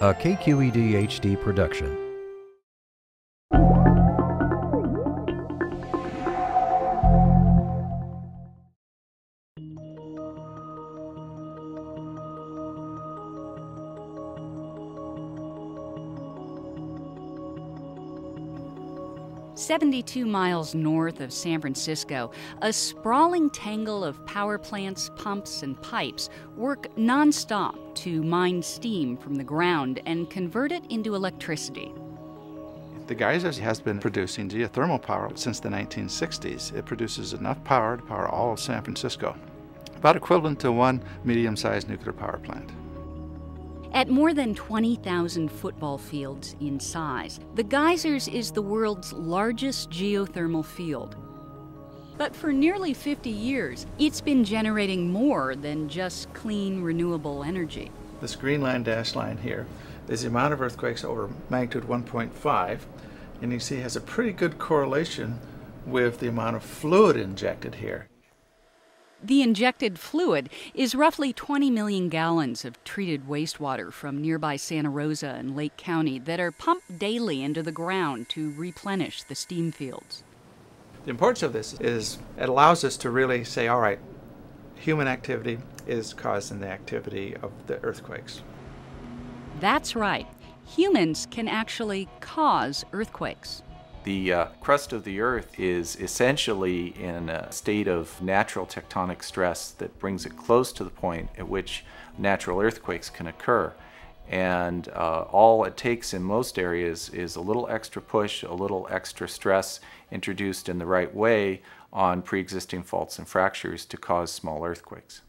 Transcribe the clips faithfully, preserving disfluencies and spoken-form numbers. a K Q E D H D production. seventy-two miles north of San Francisco, a sprawling tangle of power plants, pumps, and pipes work nonstop to mine steam from the ground and convert it into electricity. The Geysers has been producing geothermal power since the nineteen sixties. It produces enough power to power all of San Francisco, about equivalent to one medium-sized nuclear power plant. At more than twenty thousand football fields in size, the Geysers is the world's largest geothermal field. But for nearly fifty years, it's been generating more than just clean, renewable energy. This green line dashed line here is the amount of earthquakes over magnitude one point five, and you see it has a pretty good correlation with the amount of fluid injected here. The injected fluid is roughly twenty million gallons of treated wastewater from nearby Santa Rosa and Lake County that are pumped daily into the ground to replenish the steam fields. The importance of this is it allows us to really say, all right, human activity is causing the activity of the earthquakes. That's right. Humans can actually cause earthquakes. The uh, crust of the Earth is essentially in a state of natural tectonic stress that brings it close to the point at which natural earthquakes can occur. And uh, all it takes in most areas is a little extra push, a little extra stress introduced in the right way on pre-existing faults and fractures to cause small earthquakes.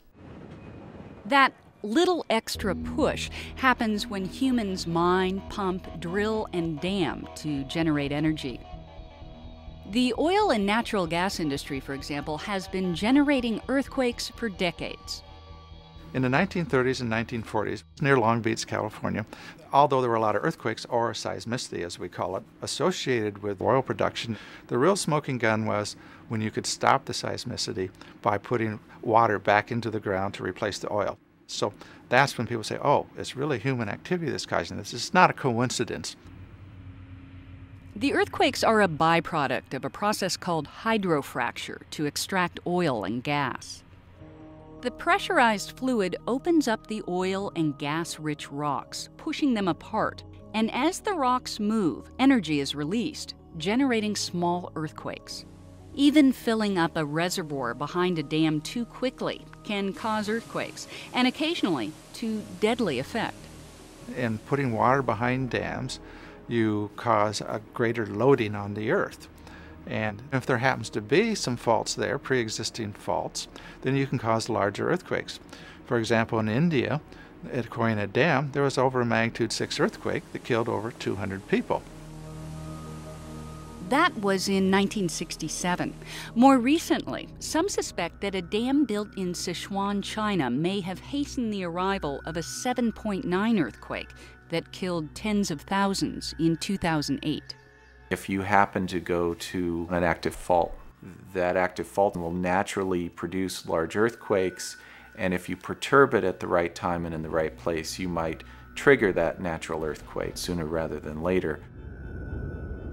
That little extra push happens when humans mine, pump, drill, and dam to generate energy. The oil and natural gas industry, for example, has been generating earthquakes for decades. In the nineteen thirties and nineteen forties, near Long Beach, California, although there were a lot of earthquakes, or seismicity as we call it, associated with oil production, the real smoking gun was when you could stop the seismicity by putting water back into the ground to replace the oil. So that's when people say, oh, it's really human activity that's causing this. It's not a coincidence. The earthquakes are a byproduct of a process called hydrofracture to extract oil and gas. The pressurized fluid opens up the oil and gas-rich rocks, pushing them apart. And as the rocks move, energy is released, generating small earthquakes. Even filling up a reservoir behind a dam too quickly can cause earthquakes, and occasionally to deadly effect. In putting water behind dams, you cause a greater loading on the earth. And if there happens to be some faults there, pre-existing faults, then you can cause larger earthquakes. For example, in India, at Koyna Dam, there was over a magnitude six earthquake that killed over two hundred people. That was in nineteen sixty-seven. More recently, some suspect that a dam built in Sichuan, China, may have hastened the arrival of a seven point nine earthquake that killed tens of thousands in two thousand eight. If you happen to go to an active fault, that active fault will naturally produce large earthquakes, and if you perturb it at the right time and in the right place, you might trigger that natural earthquake sooner rather than later.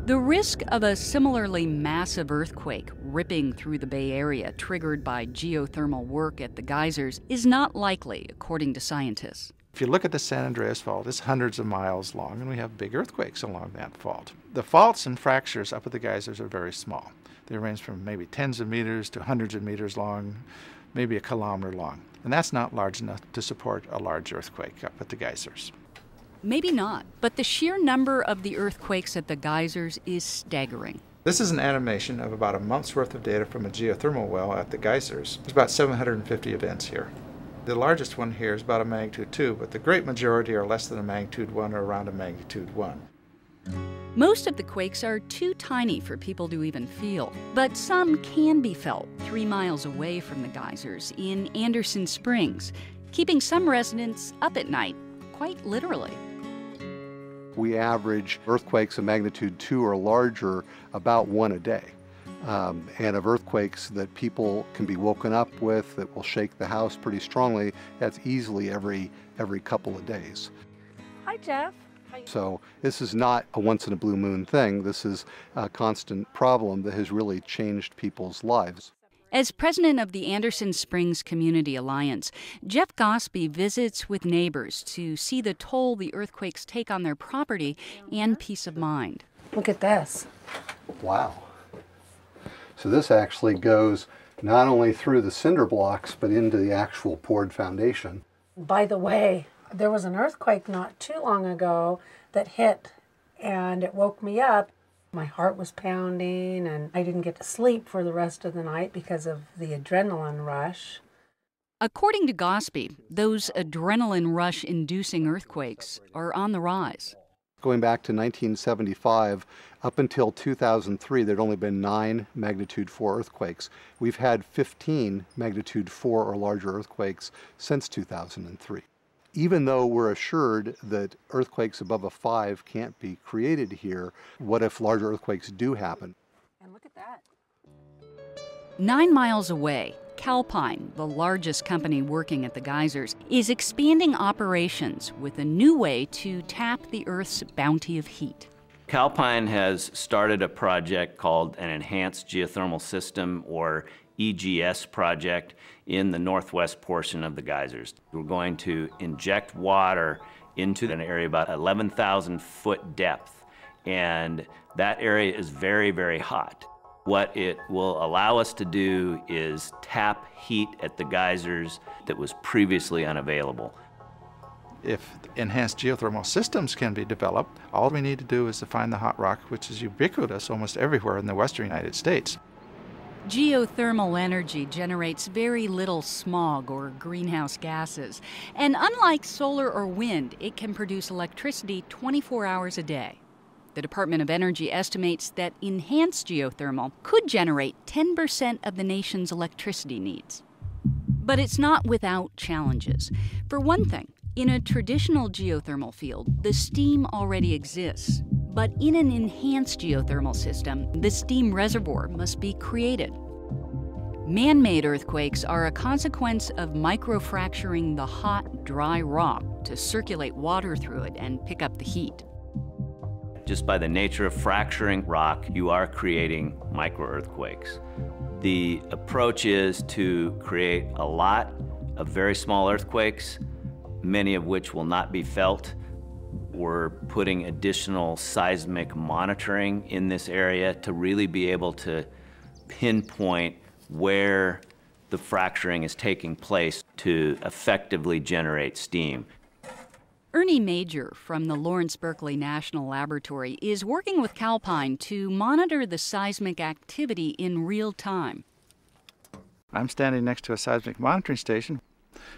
The risk of a similarly massive earthquake ripping through the Bay Area triggered by geothermal work at the Geysers is not likely, according to scientists. If you look at the San Andreas Fault, it's hundreds of miles long, and we have big earthquakes along that fault. The faults and fractures up at the Geysers are very small. They range from maybe tens of meters to hundreds of meters long, maybe a kilometer long. And that's not large enough to support a large earthquake up at the Geysers. Maybe not, but the sheer number of the earthquakes at the Geysers is staggering. This is an animation of about a month's worth of data from a geothermal well at the Geysers. There's about seven hundred fifty events here. The largest one here is about a magnitude two, but the great majority are less than a magnitude one or around a magnitude one. Most of the quakes are too tiny for people to even feel, but some can be felt three miles away from the Geysers in Anderson Springs, keeping some residents up at night, quite literally. We average earthquakes of magnitude two or larger about one a day. Um, and of earthquakes that people can be woken up with that will shake the house pretty strongly, that's easily every, every couple of days. Hi, Jeff. So this is not a once in a blue moon thing. This is a constant problem that has really changed people's lives. As president of the Anderson Springs Community Alliance, Jeff Gosby visits with neighbors to see the toll the earthquakes take on their property and peace of mind. Look at this. Wow. So this actually goes not only through the cinder blocks, but into the actual poured foundation. By the way, there was an earthquake not too long ago that hit, and it woke me up. My heart was pounding, and I didn't get to sleep for the rest of the night because of the adrenaline rush. According to Gosby, those adrenaline rush-inducing earthquakes are on the rise. Going back to nineteen seventy-five, up until two thousand three, there had only been nine magnitude four earthquakes. We've had fifteen magnitude four or larger earthquakes since two thousand three. Even though we're assured that earthquakes above a five can't be created here, what if larger earthquakes do happen? And look at that. Nine miles away, Calpine, the largest company working at the geysers, is expanding operations with a new way to tap the Earth's bounty of heat. Calpine has started a project called an Enhanced Geothermal System, or E G S project, in the northwest portion of the geysers. We're going to inject water into an area about eleven thousand foot depth, and that area is very, very hot. What it will allow us to do is tap heat at the geysers that was previously unavailable. If enhanced geothermal systems can be developed, all we need to do is to find the hot rock, which is ubiquitous almost everywhere in the western United States. Geothermal energy generates very little smog or greenhouse gases, and unlike solar or wind, it can produce electricity twenty-four hours a day. The Department of Energy estimates that enhanced geothermal could generate ten percent of the nation's electricity needs. But it's not without challenges. For one thing, in a traditional geothermal field, the steam already exists. But in an enhanced geothermal system, the steam reservoir must be created. Man-made earthquakes are a consequence of microfracturing the hot, dry rock to circulate water through it and pick up the heat. Just by the nature of fracturing rock, you are creating microearthquakes. The approach is to create a lot of very small earthquakes, many of which will not be felt. We're putting additional seismic monitoring in this area to really be able to pinpoint where the fracturing is taking place to effectively generate steam. Ernie Majer from the Lawrence Berkeley National Laboratory is working with Calpine to monitor the seismic activity in real time. I'm standing next to a seismic monitoring station.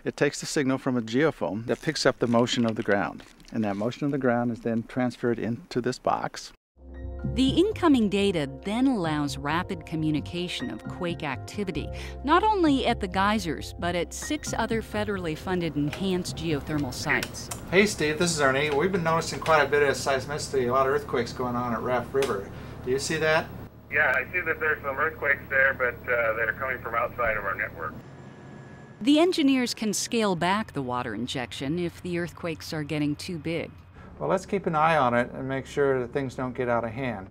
It takes the signal from a geophone that picks up the motion of the ground, and that motion of the ground is then transferred into this box. The incoming data then allows rapid communication of quake activity, not only at the geysers, but at six other federally funded enhanced geothermal sites. Hey Steve, this is Ernie. We've been noticing quite a bit of seismicity, a lot of earthquakes going on at Raft River. Do you see that? Yeah, I see that there's some earthquakes there, but uh, they're coming from outside of our network. The engineers can scale back the water injection if the earthquakes are getting too big. Well, let's keep an eye on it and make sure that things don't get out of hand.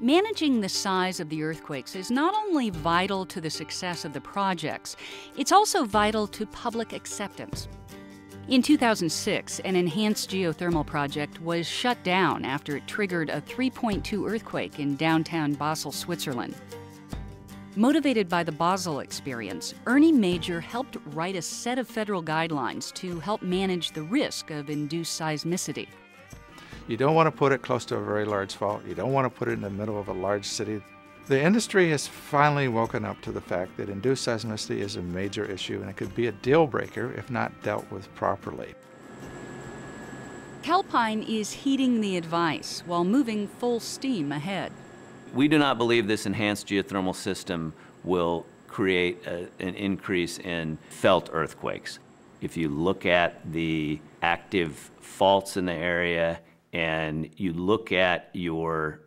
Managing the size of the earthquakes is not only vital to the success of the projects, it's also vital to public acceptance. In two thousand six, an enhanced geothermal project was shut down after it triggered a three point two earthquake in downtown Basel, Switzerland. Motivated by the Basel experience, Ernie Majer helped write a set of federal guidelines to help manage the risk of induced seismicity. You don't want to put it close to a very large fault. You don't want to put it in the middle of a large city. The industry has finally woken up to the fact that induced seismicity is a major issue, and it could be a deal breaker if not dealt with properly. Calpine is heeding the advice while moving full steam ahead. We do not believe this enhanced geothermal system will create a, an increase in felt earthquakes. If you look at the active faults in the area and you look at your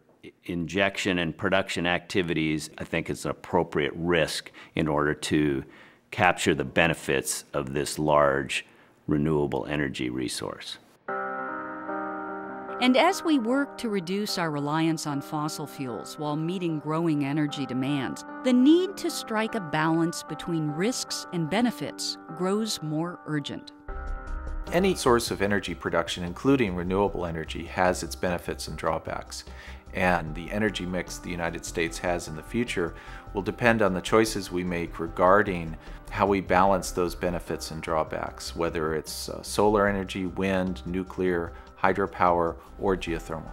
injection and production activities, I think it's an appropriate risk in order to capture the benefits of this large renewable energy resource. And as we work to reduce our reliance on fossil fuels while meeting growing energy demands, the need to strike a balance between risks and benefits grows more urgent. Any source of energy production, including renewable energy, has its benefits and drawbacks. And the energy mix the United States has in the future will depend on the choices we make regarding how we balance those benefits and drawbacks, whether it's uh, solar energy, wind, nuclear, hydropower, or geothermal.